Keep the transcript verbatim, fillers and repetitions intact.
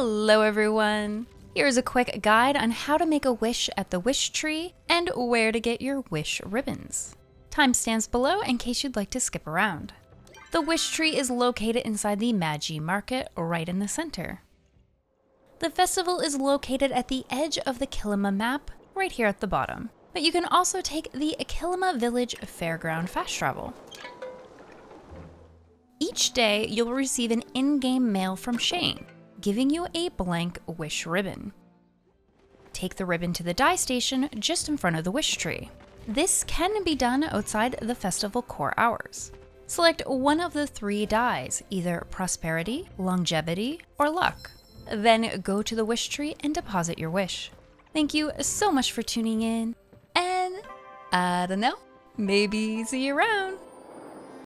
Hello everyone! Here's a quick guide on how to make a wish at the wish tree and where to get your wish ribbons. Timestamps below in case you'd like to skip around. The wish tree is located inside the Magi Market, right in the center. The festival is located at the edge of the Kilima map, right here at the bottom. But you can also take the Kilima Village Fairground fast travel. Each day, you'll receive an in-game mail from Shane, giving you a blank wish ribbon. Take the ribbon to the dye station just in front of the wish tree. This can be done outside the festival core hours. Select one of the three dyes, either prosperity, longevity, or luck. Then go to the wish tree and deposit your wish. Thank you so much for tuning in, and I don't know, maybe see you around.